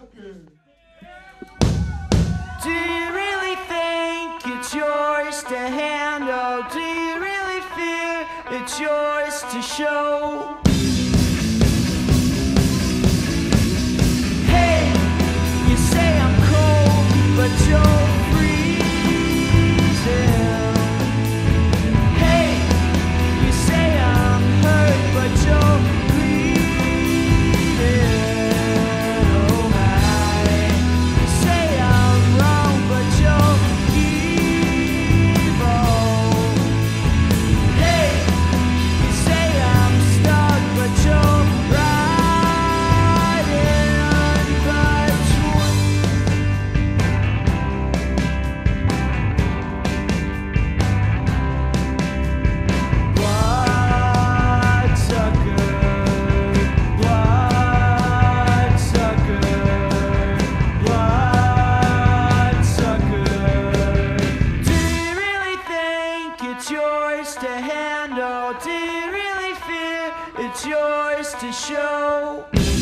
Do you really think it's yours to handle? Do you really fear it's yours to show? Hey, you say I'm cold, but you're freezing. Hey, you say I'm hurt, but you're to show.